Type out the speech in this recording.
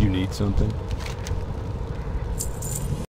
You need something?